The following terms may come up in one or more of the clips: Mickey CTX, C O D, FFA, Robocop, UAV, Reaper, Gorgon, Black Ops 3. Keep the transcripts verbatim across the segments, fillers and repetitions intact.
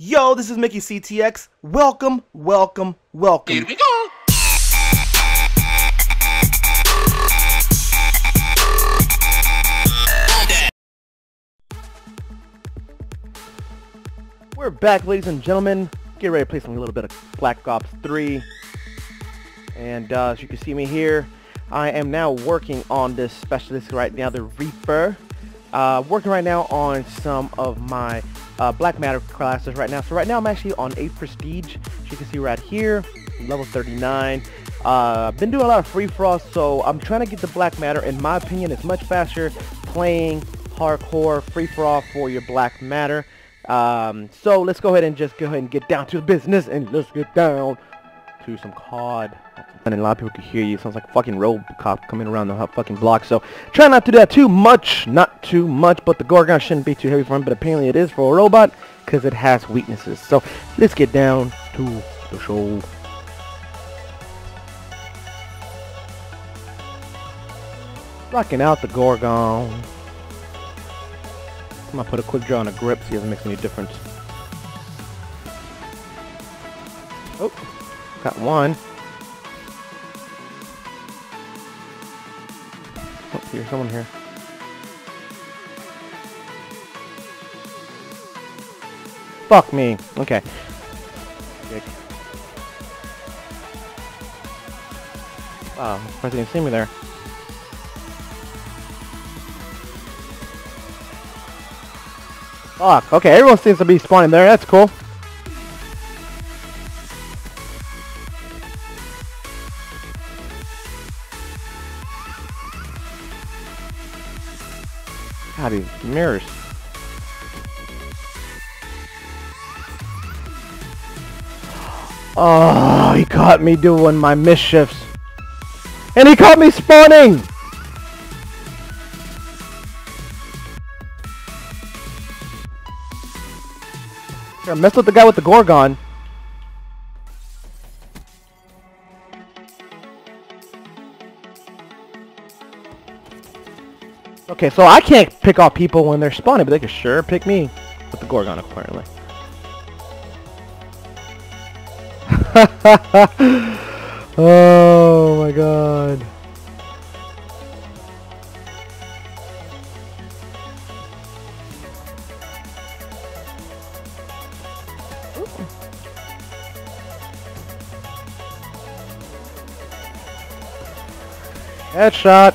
Yo, this is Mickey C T X. Welcome, welcome, welcome. Here we go. We're back, ladies and gentlemen. Get ready to play some little bit of Black Ops three. And uh, as you can see me here, I am now working on this specialist right now, the Reaper. Uh, working right now on some of my Uh, Black Matter classes right now. So right now I'm actually on eighth Prestige, as you can see right here, level thirty-nine. Uh, been doing a lot of free for all, so I'm trying to get the Black Matter. In my opinion, it's much faster playing hardcore free for all for your Black Matter. Um, so let's go ahead and just go ahead and get down to the business, and let's get down to some C O D. And a lot of people can hear you. It sounds like a fucking Robocop coming around the fucking block. So try not to do that too much. Not too much. But the Gorgon shouldn't be too heavy for him. But apparently it is for a robot, because it has weaknesses. So let's get down to the show. Rocking out the Gorgon. I'm going to put a quick draw on the grip, see if it makes any difference. Oh, got one. Oh, here's someone here. Fuck me. Okay. Dick. Wow, I didn't even see me there. Fuck. Okay, everyone seems to be spawning there. That's cool. God, these mirrors. Oh, he caught me doing my mischiefs. And he caught me spawning! Here, I messed with the guy with the Gorgon. Okay, so I can't pick off people when they're spawning, but they can sure pick me with the Gorgon, apparently. Oh my god. Headshot.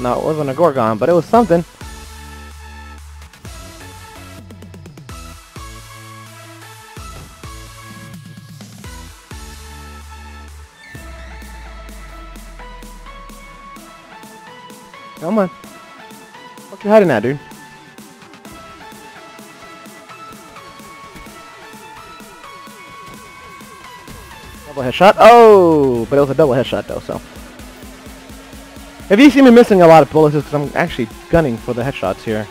No, it wasn't a Gorgon, but it was something. Come on. What you hiding at, dude? Double headshot. Oh, but it was a double headshot though, so. If you see me missing a lot of bullets, it's because I'm actually gunning for the headshots here.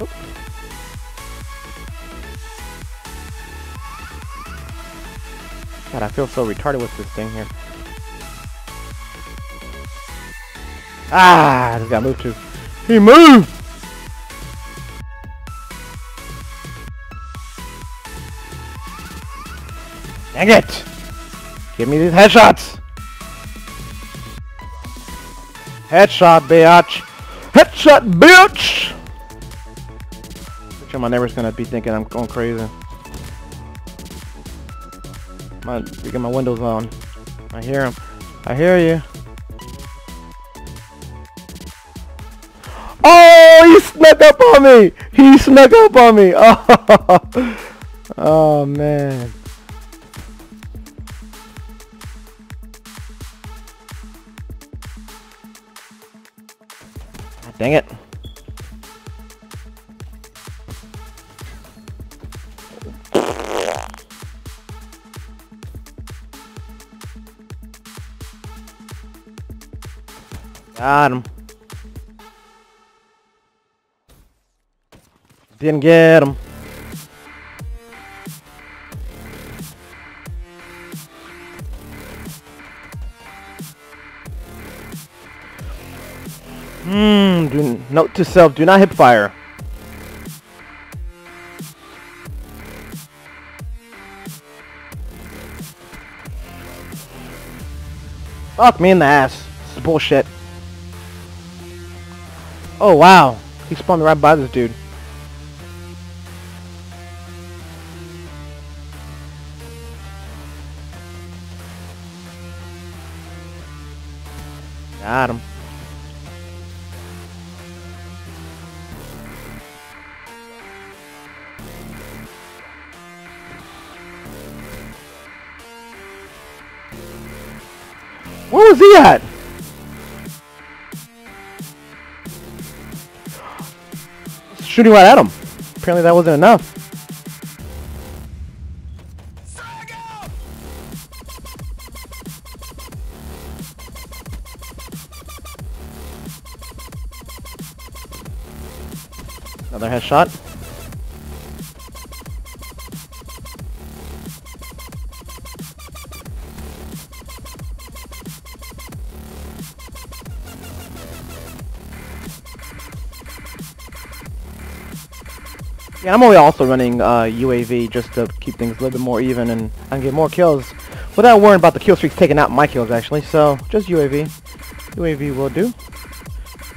Oops. God, I feel so retarded with this thing here. Ah, I just got moved too. He moved! Dang it! Give me these headshots! Headshot, bitch! Headshot, bitch! Which am I never gonna be thinking I'm going crazy? My, you get my windows on. I hear him. I hear you. Oh! He snuck up on me! He snuck up on me! Oh, oh man. Dang it. Got him. Didn't get him. Mmm, note to self, do not hip fire. Fuck me in the ass. This is bullshit. Oh wow. He spawned right by this dude. Got him. Where was he at? Shooting right at him. Apparently that wasn't enough. Another headshot. Yeah, I'm only also running uh, U A V just to keep things a little bit more even, and I can get more kills without worrying about the kill streaks taking out my kills actually. So just U A V. U A V will do.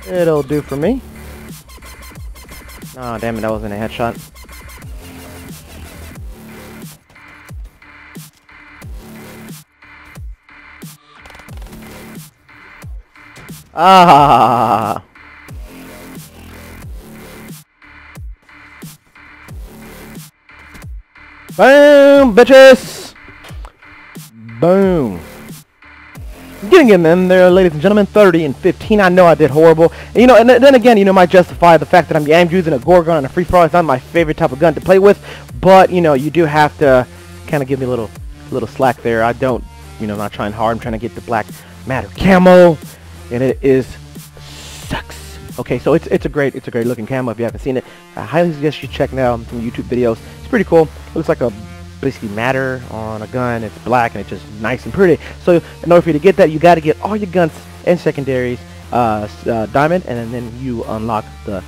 It'll do for me. Ah, oh, damn it, that wasn't a headshot. Ah. Boom, bitches! Boom. I'm getting them in there, ladies and gentlemen. thirty and fifteen. I know I did horrible. And, you know, and then again, you know, might justify the fact that I'm, I'm using a Gorgon and a free for all. It's not my favorite type of gun to play with, but you know, you do have to kind of give me a little, little slack there. I don't, you know, I'm not trying hard. I'm trying to get the Black Matter camo, and it is sucks. Okay, so it's it's a great it's a great looking camo. If you haven't seen it, I highly suggest you check it out. Some YouTube videos. It's pretty cool. It looks like a basically matter on a gun. It's black and it's just nice and pretty. So in order for you to get that, you got to get all your guns and secondaries uh, uh, diamond, and then you unlock the,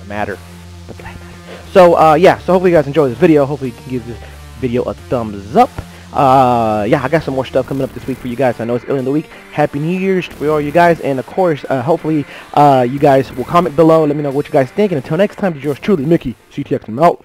the matter, the black matter. So uh, yeah, so hopefully you guys enjoy this video. Hopefully you can give this video a thumbs up. Uh, yeah, I got some more stuff coming up this week for you guys. I know it's early in the week. Happy New Year's for all you guys, and of course, uh, hopefully, uh, you guys will comment below. Let me know what you guys think, and until next time, this is yours truly, Mickey C T X. I'm out.